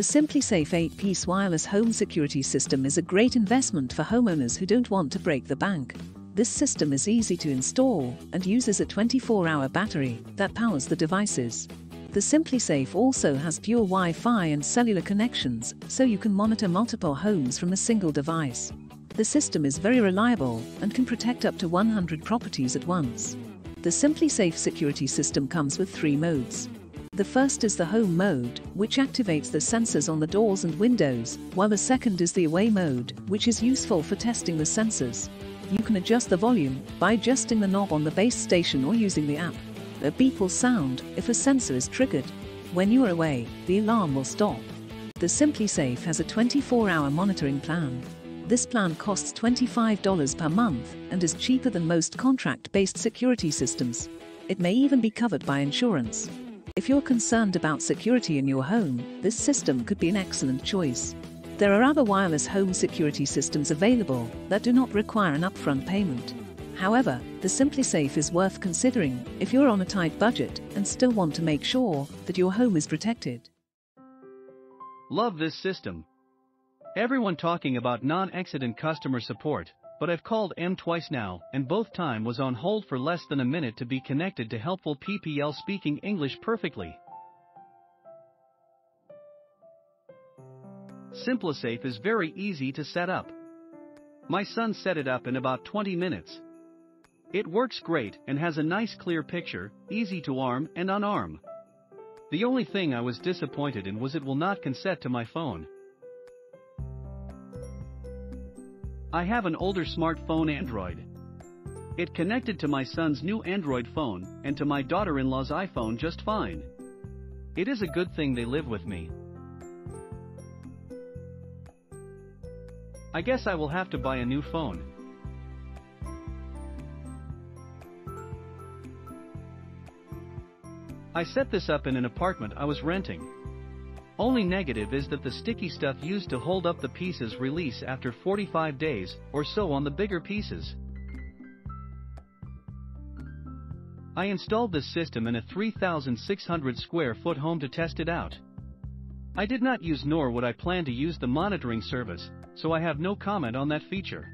The SimpliSafe 8-piece wireless home security system is a great investment for homeowners who don't want to break the bank. This system is easy to install and uses a 24-hour battery that powers the devices. The SimpliSafe also has dual Wi-Fi and cellular connections, so you can monitor multiple homes from a single device. The system is very reliable and can protect up to 100 properties at once. The SimpliSafe security system comes with 3 modes. The first is the home mode, which activates the sensors on the doors and windows, while the second is the away mode, which is useful for testing the sensors. You can adjust the volume by adjusting the knob on the base station or using the app. A beep will sound if a sensor is triggered. When you are away, the alarm will stop. The SimpliSafe has a 24-hour monitoring plan. This plan costs $25 per month and is cheaper than most contract-based security systems. It may even be covered by insurance. If you're concerned about security in your home, this system could be an excellent choice. There are other wireless home security systems available that do not require an upfront payment. However, the SimpliSafe is worth considering if you're on a tight budget and still want to make sure that your home is protected. Love this system. Everyone talking about non-accident customer support, but I've called them twice now, and both time was on hold for less than a minute to be connected to helpful PPL speaking English perfectly. SimpliSafe is very easy to set up. My son set it up in about 20 minutes. It works great and has a nice clear picture, easy to arm and unarm. The only thing I was disappointed in was it will not consent to my phone. I have an older smartphone Android. It connected to my son's new Android phone and to my daughter-in-law's iPhone just fine. It is a good thing they live with me. I guess I will have to buy a new phone. I set this up in an apartment I was renting. Only negative is that the sticky stuff used to hold up the pieces release after 45 days or so on the bigger pieces. I installed this system in a 3,600 square foot home to test it out. I did not use nor would I plan to use the monitoring service, so I have no comment on that feature.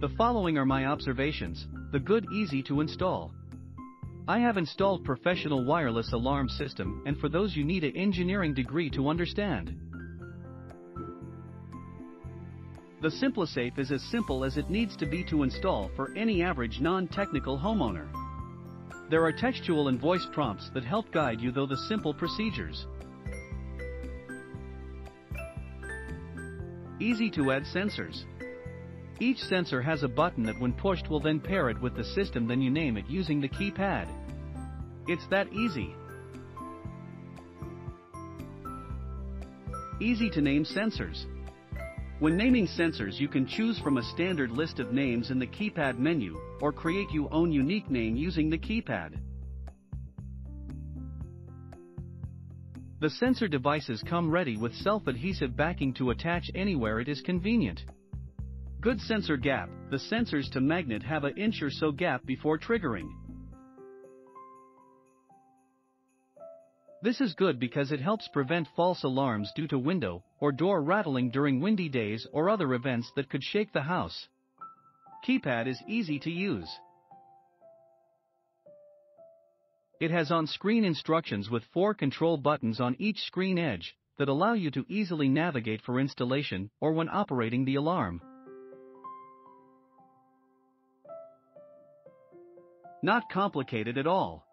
The following are my observations: the good, easy to install. I have installed professional wireless alarm system, and for those you need an engineering degree to understand. The SimpliSafe is as simple as it needs to be to install for any average non-technical homeowner. There are textual and voice prompts that help guide you through the simple procedures. Easy to add sensors. Each sensor has a button that when pushed will then pair it with the system, then you name it using the keypad. It's that easy. Easy to name sensors. When naming sensors, you can choose from a standard list of names in the keypad menu or create your own unique name using the keypad. The sensor devices come ready with self-adhesive backing to attach anywhere it is convenient. Good sensor gap. The sensors to magnet have an inch or so gap before triggering. This is good because it helps prevent false alarms due to window or door rattling during windy days or other events that could shake the house. Keypad is easy to use. It has on-screen instructions with 4 control buttons on each screen edge that allow you to easily navigate for installation or when operating the alarm. Not complicated at all.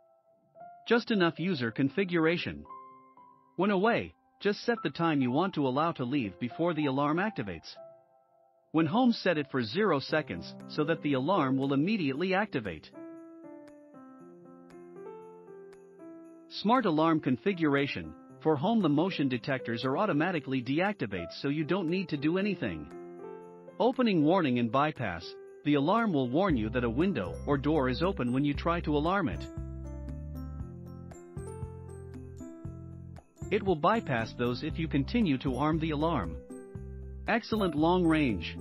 Just enough user configuration. When away, just set the time you want to allow to leave before the alarm activates. When home, set it for 0 seconds so that the alarm will immediately activate. Smart alarm configuration. For home, the motion detectors are automatically deactivated so you don't need to do anything. Opening warning and bypass. The alarm will warn you that a window or door is open when you try to alarm it. It will bypass those if you continue to arm the alarm. Excellent long range.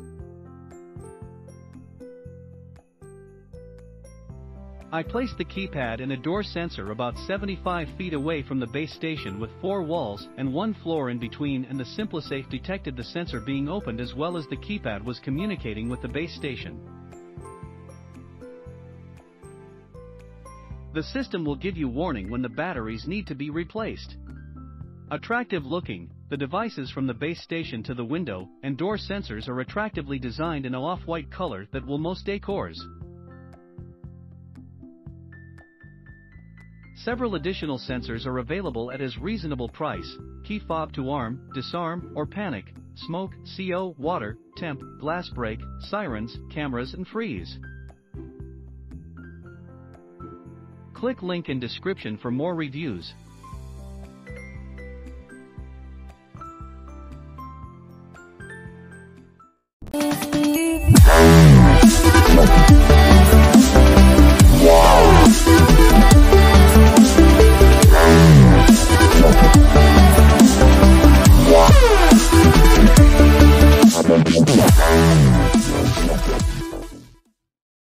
I placed the keypad and a door sensor about 75 feet away from the base station with 4 walls and 1 floor in between, and the SimpliSafe detected the sensor being opened as well as the keypad was communicating with the base station. The system will give you warning when the batteries need to be replaced. Attractive looking, the devices from the base station to the window and door sensors are attractively designed in an off-white color that will most decors. Several additional sensors are available at as reasonable price: key fob to arm, disarm, or panic, smoke, CO, water, temp, glass break, sirens, cameras and freeze. Click link in description for more reviews.